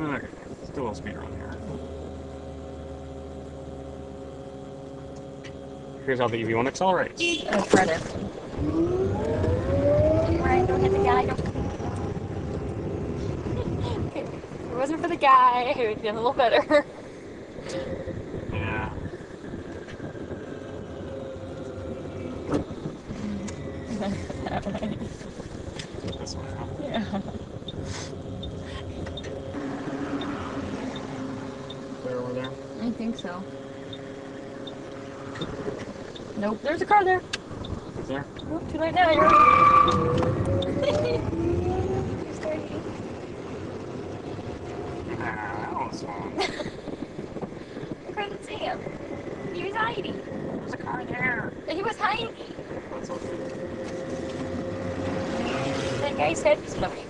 Okay, still low speed around here. Here's how the EV1 accelerates. Oh, brother. Right, don't hit the guy. If it wasn't for the guy, it would be a little better. Yeah. That way. This way, huh? Yeah. Clear over there? I think so. Nope, there's a car there. Is there? Nope, too late now. That one's long. I couldn't see him. He was hiding. There's a car there. He was hiding. That's okay. That guy's head was blowing.